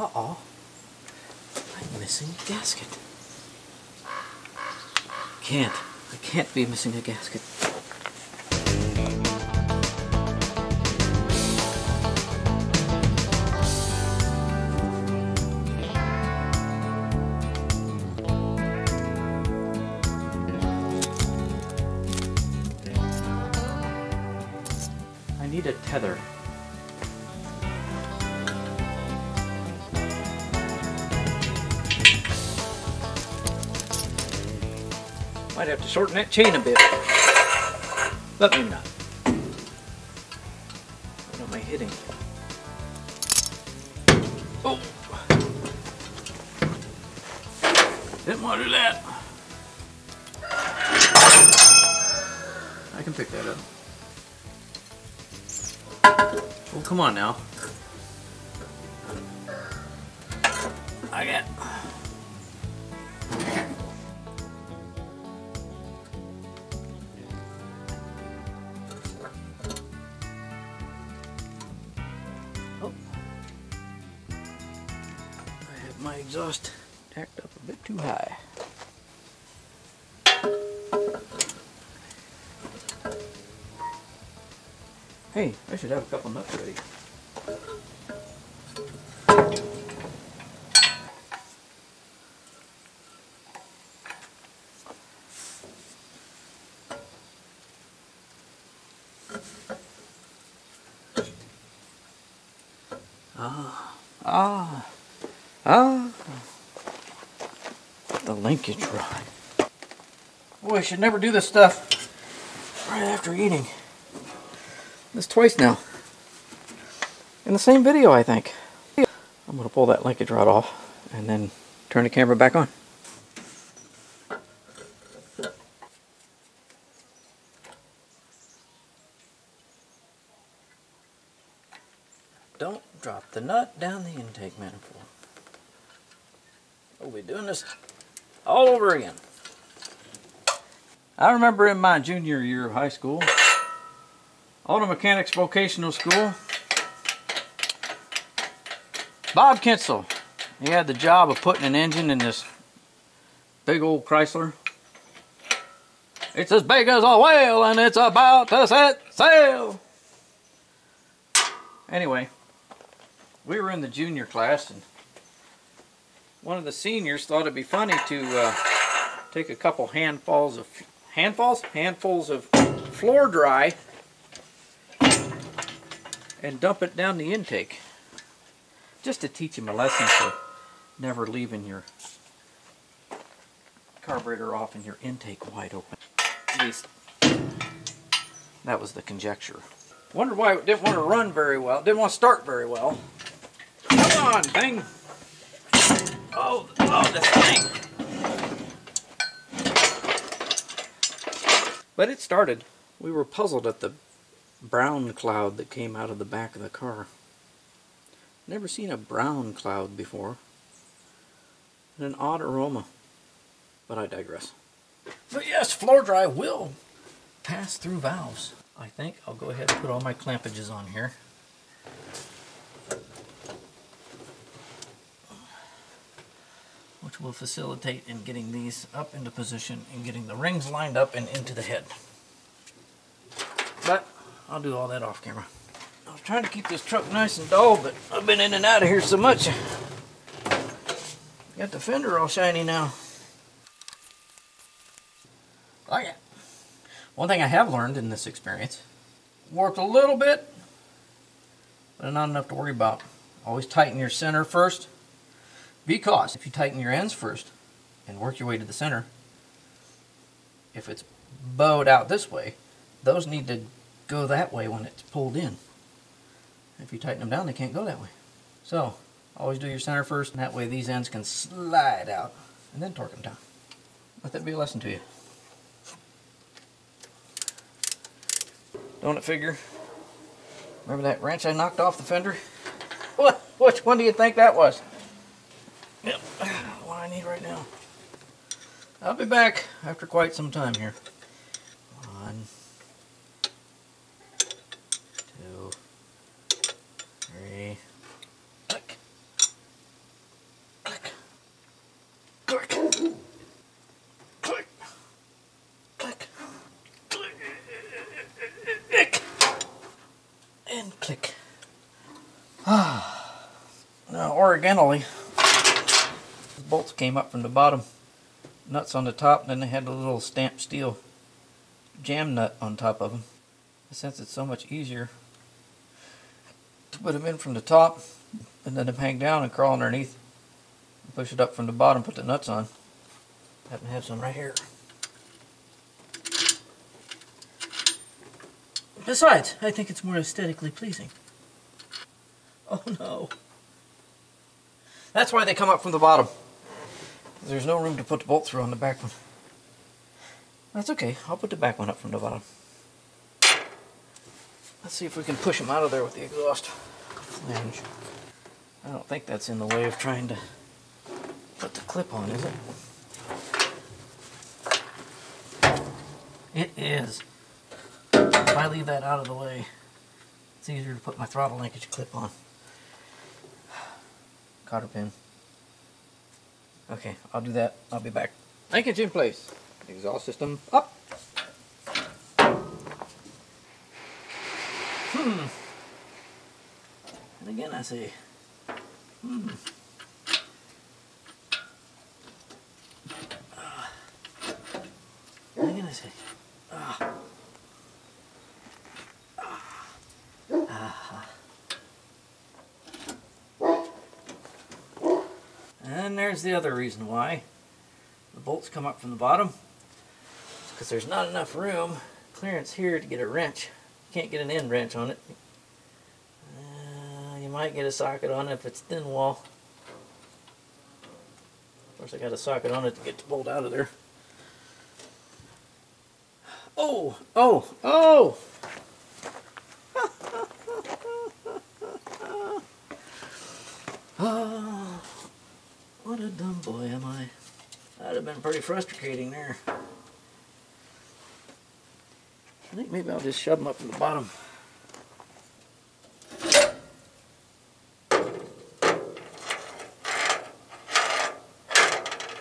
Uh-oh, I'm missing a gasket. I can't be missing a gasket. I need a tether. Might have to shorten that chain a bit, but maybe not. What am I hitting? Oh! Didn't want to do that. I can pick that up. Oh, come on now. I got... my exhaust tacked up a bit too high. Hey, I should have a couple nuts ready. The linkage rod. Boy, I should never do this stuff right after eating. This twice now. In the same video, I think. I'm going to pull that linkage rod off and then turn the camera back on. Don't drop the nut down the intake manifold. We'll be doing this all over again. I remember in my junior year of high school, Auto Mechanics Vocational School, Bob Kinsel, he had the job of putting an engine in this big old Chrysler. It's as big as a whale and it's about to set sail. Anyway, we were in the junior class and one of the seniors thought it'd be funny to take a couple handfuls of floor dry and dump it down the intake, just to teach him a lesson for never leaving your carburetor off and your intake wide open. At least that was the conjecture. Wondered why it didn't want to run very well. It didn't want to start very well. Come on, thing! Oh, this thing! But it started. We were puzzled at the brown cloud that came out of the back of the car. Never seen a brown cloud before. And an odd aroma. But I digress. But yes, floor dry will pass through valves. I think I'll go ahead and put all my clampages on here. Which will facilitate in getting these up into position and getting the rings lined up and into the head. But I'll do all that off camera. I was trying to keep this truck nice and dull, but I've been in and out of here so much. Got the fender all shiny now. Oh yeah. One thing I have learned in this experience, warped a little bit, but not enough to worry about. Always tighten your center first. Because if you tighten your ends first and work your way to the center, if it's bowed out this way, those need to go that way when it's pulled in. If you tighten them down, they can't go that way. So always do your center first, and that way these ends can slide out and then torque them down. Let that be a lesson to you. Don't it figure? Remember that wrench I knocked off the fender? What? Which one do you think that was? Yep, what I need right now. I'll be back after quite some time here. 1, 2, 3, click. horizontally. The bolts came up from the bottom, nuts on the top, and then they had a little stamped steel jam nut on top of them. Since it's so much easier to put them in from the top and then hang down and crawl underneath, and push it up from the bottom, put the nuts on. I happen to have some right here. Besides, I think it's more aesthetically pleasing. Oh no. That's why they come up from the bottom. There's no room to put the bolt through on the back one. That's okay, I'll put the back one up from the bottom. Let's see if we can push them out of there with the exhaust flange. I don't think that's in the way of trying to put the clip on, is it? It is. If I leave that out of the way, it's easier to put my throttle linkage clip on. Cotter pin. Okay, I'll do that. I'll be back. Linkage in place. Exhaust system up. And again I say, And again I say, And there's the other reason why the bolts come up from the bottom. It's because there's not enough room, clearance here to get a wrench. You can't get an end wrench on it. You might get a socket on it if it's thin wall. Of course I got a socket on it to get the bolt out of there. Oh! Oh! Oh! Oh, what a dumb boy am I. That'd have been pretty frustrating there. I think maybe I'll just shove them up from the bottom.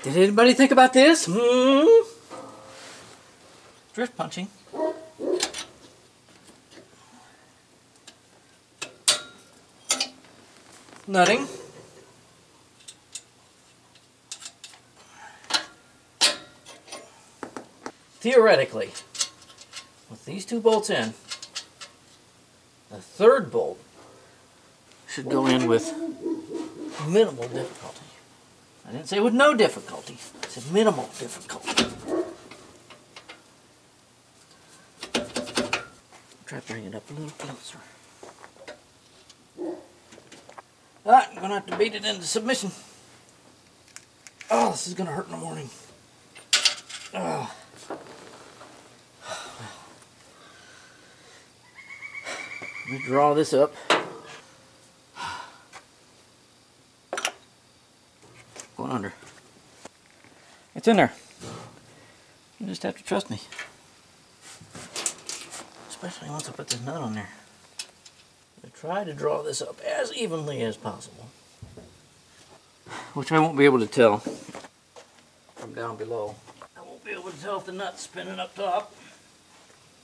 Did anybody think about this? Drift punching. Nutting. Theoretically, with these two bolts in, the third bolt should go in with minimal difficulty. I didn't say with no difficulty, I said minimal difficulty. Try to bring it up a little closer. Ah, I'm going to have to beat it into submission. Oh, this is going to hurt in the morning. Oh. Let me draw this up. Going under. It's in there. You just have to trust me. Especially once I put this nut on there. I try to draw this up as evenly as possible. Which I won't be able to tell from down below. I won't be able to tell if the nut's spinning up top.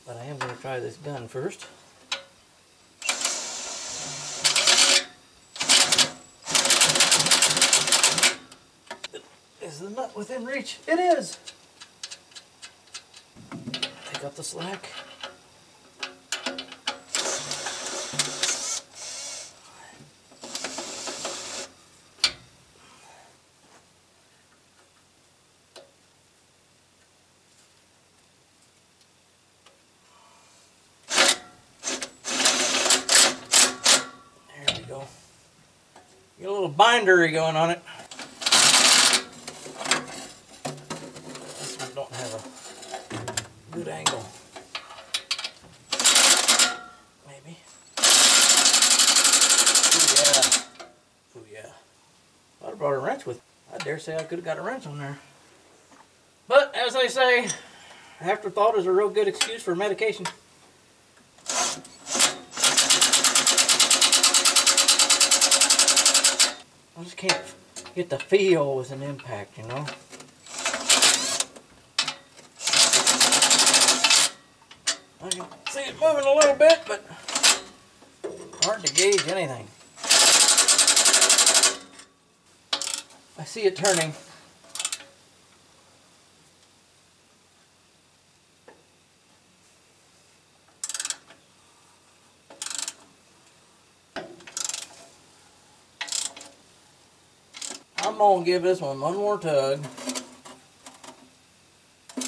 But I am going to try this gun first. Is the nut within reach? It is! Pick up the slack. There we go. Get a little bindery going on it. Good angle. Maybe. Ooh, yeah. Ooh, yeah. I'd have brought a wrench with me. I dare say I could have got a wrench on there. But, as they say, afterthought is a real good excuse for medication. I just can't get the feel with an impact, you know? I can see it moving a little bit, but hard to gauge anything. I see it turning. I'm gonna give this one more tug. I'm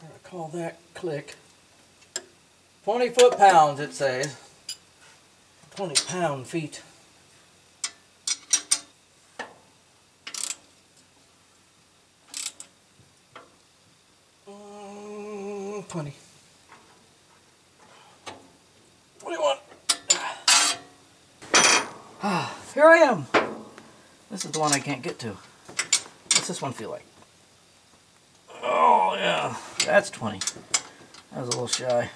gonna call that click. 20 foot-pounds it says. 20 pound-feet. Funny. 21. Ah, here I am. This is the one I can't get to. What's this one feel like? Oh yeah, that's 20. I was a little shy.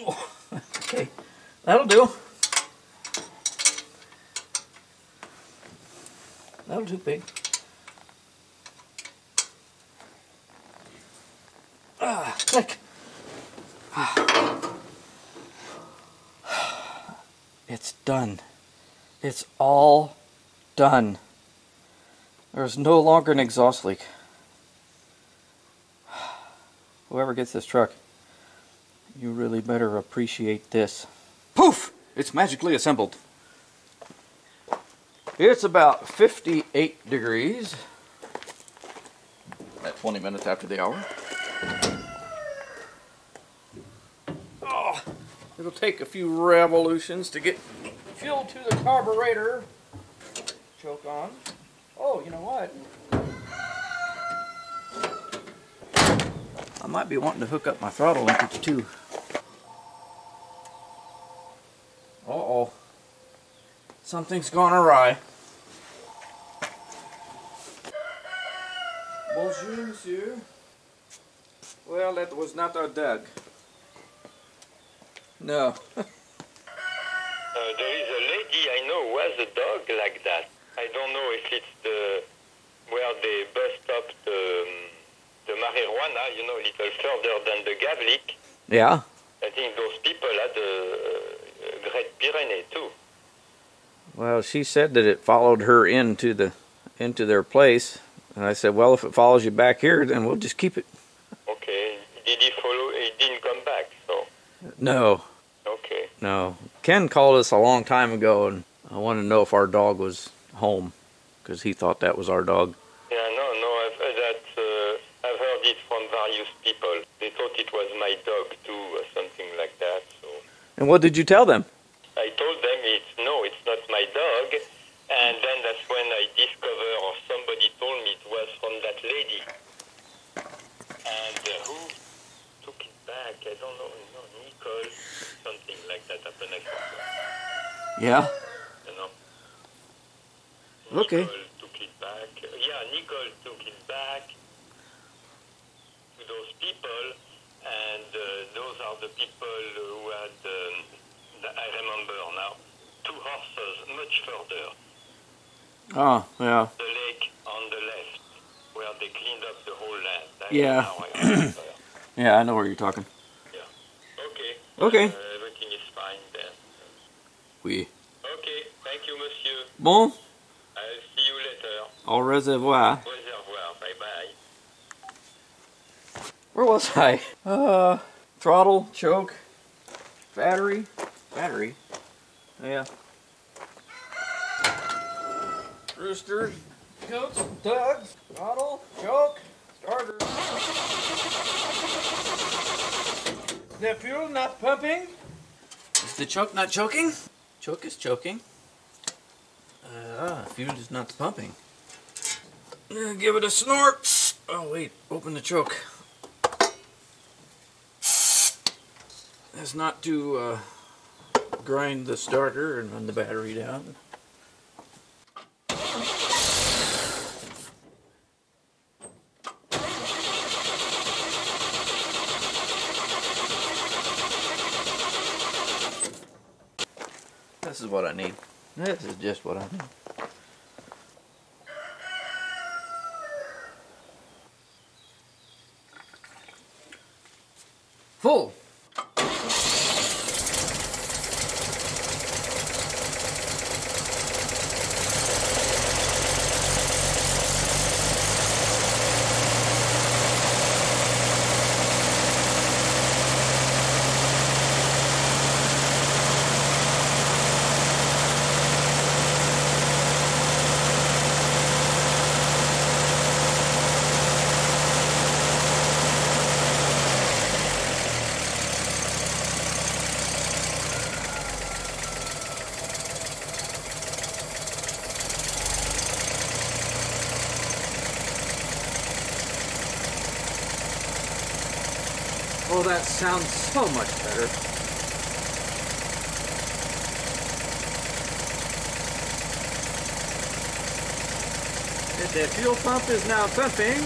Oh, okay, that'll do. That'll too big. Ah, click. Ah. It's done. It's all done. There's no longer an exhaust leak. Whoever gets this truck, you really better appreciate this. Poof! It's magically assembled. It's about 58 degrees at 20 minutes after the hour. Oh, it'll take a few revolutions to get fuel to the carburetor. Choke on. Oh, you know what? I might be wanting to hook up my throttle linkage too. Uh-oh. Something's gone awry. Bonjour, monsieur. Well, that was not our dog. No. There is a lady I know who has a dog like that. I don't know if it's where they bust up the marijuana, you know, a little further than the Gavlik. Yeah. I think those people had the Great Pyrenees too. Well, she said that it followed her into their place, and I said, well, if it follows you back here, then we'll just keep it. Okay. Did he follow? He didn't come back, so. No. Okay. No. Ken called us a long time ago, and I wanted to know if our dog was home, because he thought that was our dog. Yeah, no, I've heard that. I've heard it from various people. They thought it was my dog too, or something like that. So. And what did you tell them? I told them it's not my dog, and then that's when I discovered, or somebody told me it was from that lady. And who took it back? I don't know, Nicole, something like that happened, I forgot. Yeah? You know? Okay. Nicole took it back. Yeah, Nicole took it back to those people, and those are the people who had... I remember now, 2 horses much further. Oh, yeah. The lake on the left, where they cleaned up the whole land. Yeah. Yeah, I know where you're talking. Yeah. Okay. Okay. Everything is fine then. Oui. Okay, thank you, monsieur. Bon. I'll see you later. Au revoir. Au revoir, bye-bye. Where was I? Throttle, choke, battery. Battery? Yeah. Rooster, goats, dugs, bottle, choke, starter. The fuel not pumping. Is the choke not choking? Choke is choking. Fuel is not pumping. Give it a snort. Oh wait, open the choke. That's not too, grind the starter and run the battery down. This is what I need. This is just what I need. full. Oh, that sounds so much better. The fuel pump is now pumping.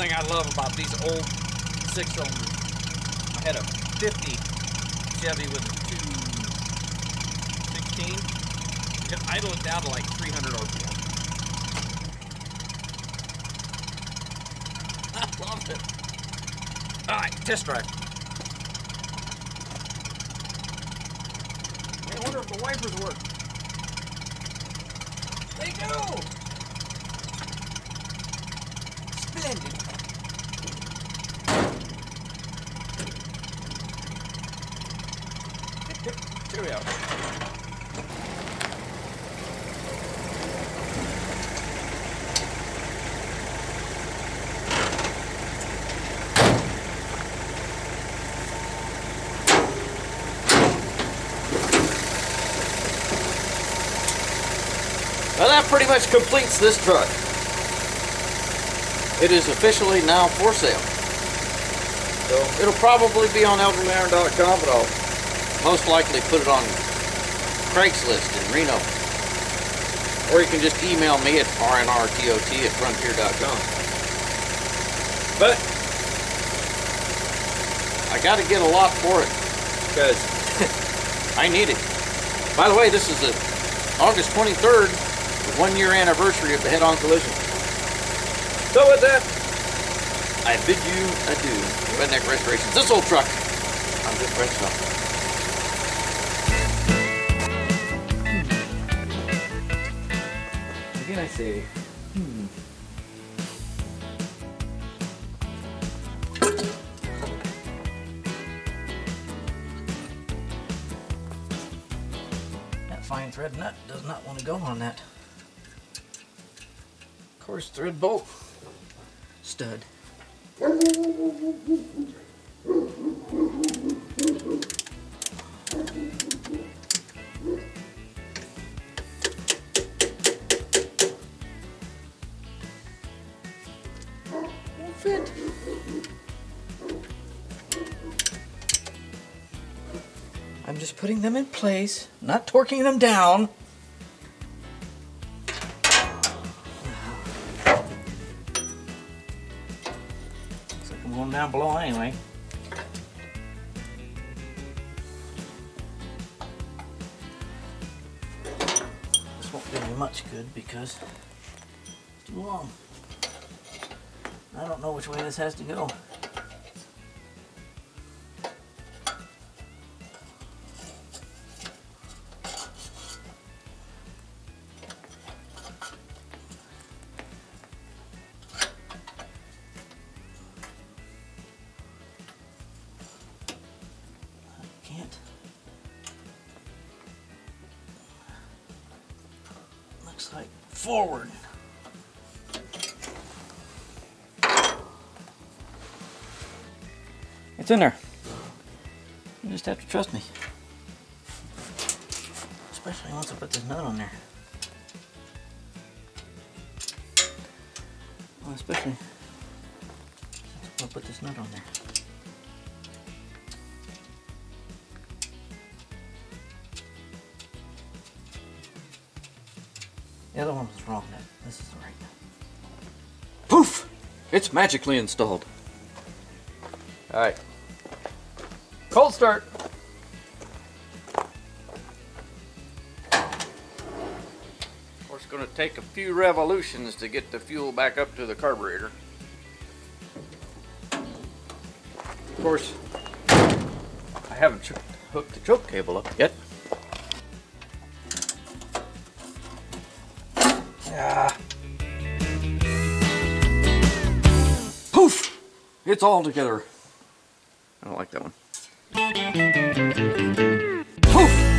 Thing I love about these old 6-cylinder. I had a 50 Chevy with a 216. You can idle it down to like 300 RPM. I love it. All right, test drive. I wonder if the wipers work. They do. Splendid. Cheerio. Well, that pretty much completes this truck. It is officially now for sale. So it'll probably be on ElderlyIron.com, but I'll most likely put it on Craigslist in Reno. Or you can just email me at rnrtot@frontier.com. But I got to get a lot for it because I need it. By the way, this is August 23rd, the 1-year anniversary of the head-on collision. So with that, I bid you adieu. Redneck Restorations. This old truck, I'm just wrenching up. I say, That fine thread nut does not want to go on that coarse thread bolt stud. Fit. I'm just putting them in place, not torquing them down. Looks like I'm going down below anyway. This won't do me much good because it's too long. I don't know which way this has to go. Looks like forward. It's in there. You just have to trust me. Especially once I put this nut on there. Well, especially once I put this nut on there. The other one was wrong then. This is the right one. Poof! It's magically installed. Alright. Cold start! Of course, it's going to take a few revolutions to get the fuel back up to the carburetor. Of course, I haven't hooked the choke cable up yet. Poof! It's all together. I don't like that one. Poof!